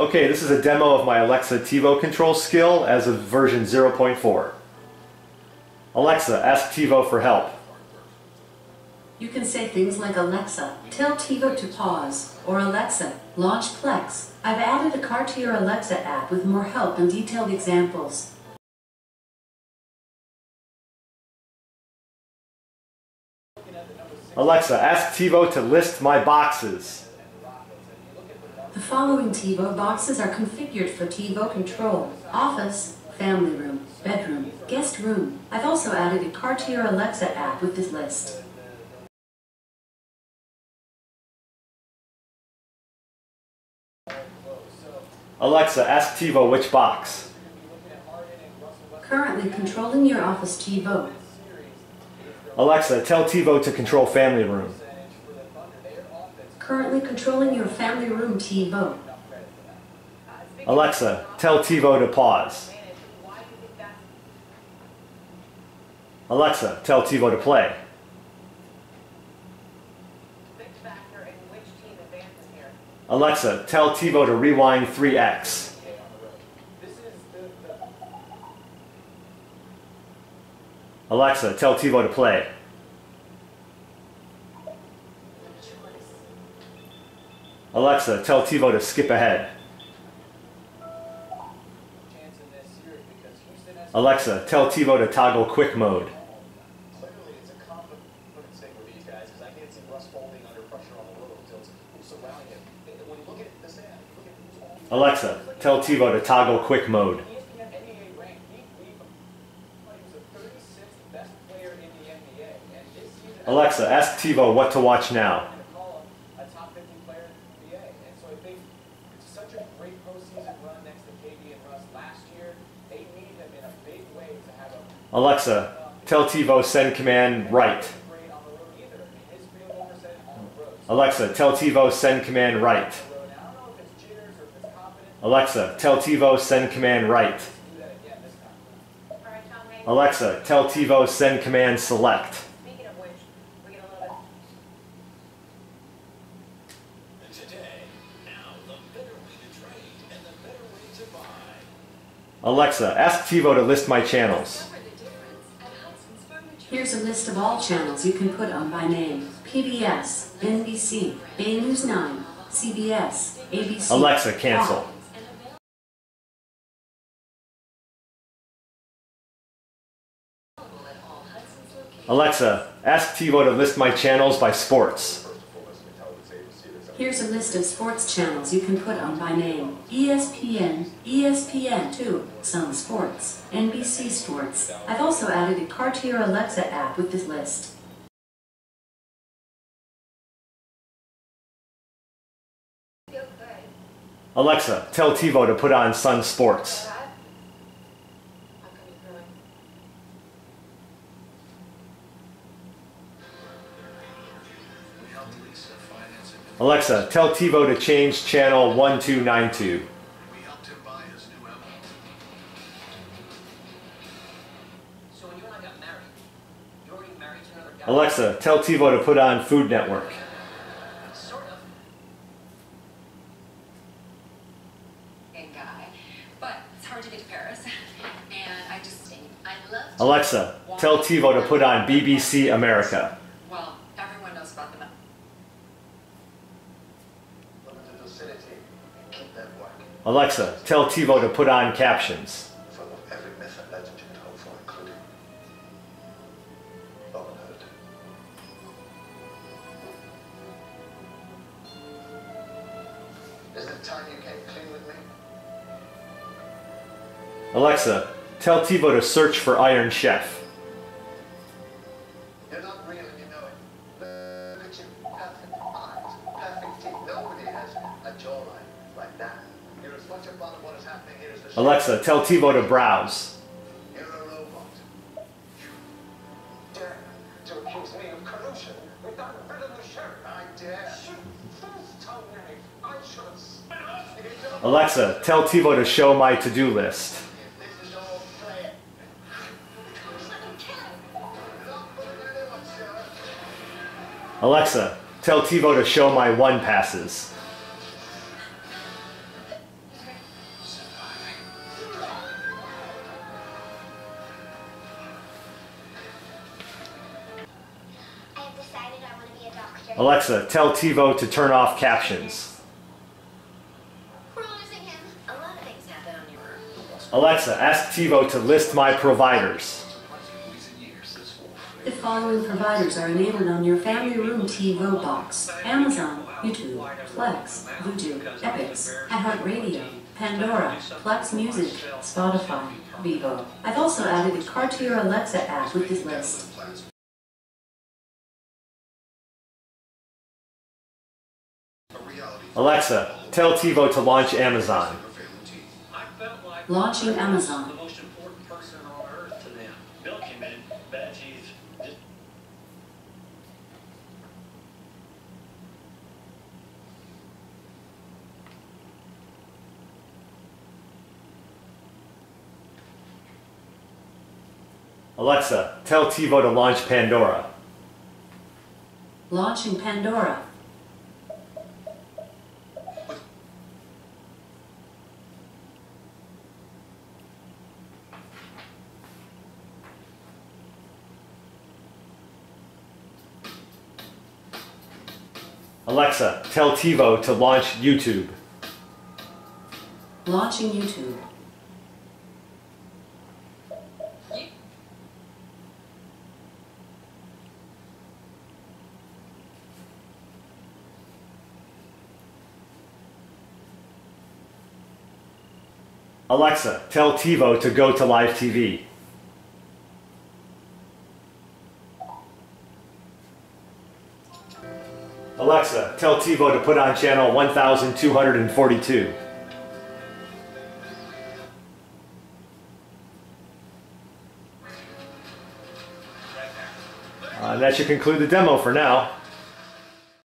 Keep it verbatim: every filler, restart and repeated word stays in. Okay, this is a demo of my Alexa TiVo control skill as of version zero point four. Alexa, ask TiVo for help. You can say things like, Alexa, tell TiVo to pause, or Alexa, launch Plex. I've added a card to your Alexa app with more help and detailed examples. Alexa, ask TiVo to list my boxes. The following TiVo boxes are configured for TiVo control: office, family room, bedroom, guest room. I've also added a card to your Alexa app with this list. Alexa, ask TiVo which box. Currently controlling your office TiVo. Alexa, tell TiVo to control family room. Currently controlling your family room TiVo. Alexa, tell TiVo to pause. Alexa, tell TiVo to play. Alexa, tell TiVo to rewind three X. Alexa, tell TiVo to play. Alexa, tell TiVo to skip ahead. Alexa, tell TiVo to toggle quick mode. Alexa, tell TiVo to toggle quick mode. Alexa, ask TiVo what to watch now. Alexa, tell TiVo send command right. Alexa, tell TiVo send command right. Alexa, tell TiVo send command right. Alexa, tell TiVo send command select. Alexa, ask TiVo to list my channels. Here's a list of all channels you can put on by name: P B S, N B C, Bay News nine, C B S, A B C. Alexa, cancel. Alexa, ask TiVo to list my channels by sports. Here's a list of sports channels you can put on by name: E S P N, E S P N two, Sun Sports, N B C Sports. I've also added a card to your Alexa app with this list. Alexa, tell TiVo to put on Sun Sports. Alexa, tell TiVo to change channel one two nine two. Alexa, tell TiVo to put on Food Network. Alexa, tell TiVo to put on B B C America. Alexa, tell TiVo to put on captions. Alexa, tell TiVo to search for Iron Chef. Alexa, tell TiVo to browse. You're a robot. You dare to accuse me of collusion with that villainous sheriff. I dare. Shoot first time name. I should spit off his own. Alexa, tell TiVo to show my to-do list. This is all fair. Alexa, tell TiVo to show my one passes. Alexa, tell TiVo to turn off captions. Alexa, ask TiVo to list my providers. The following providers are enabled on your family room TiVo box: Amazon, YouTube, Plex, Vudu, Epix, iHeartRadio, Pandora, Plex Music, Spotify, Vivo. I've also added a card to your Alexa app with this list. Alexa, tell TiVo to launch Amazon. Launching Amazon. Alexa, tell TiVo to launch Pandora. Launching Pandora. Alexa, tell TiVo to launch YouTube. Launching YouTube. Alexa, tell TiVo to go to live T V. Alexa, tell TiVo to put on channel one thousand two hundred forty-two. Uh, that should conclude the demo for now.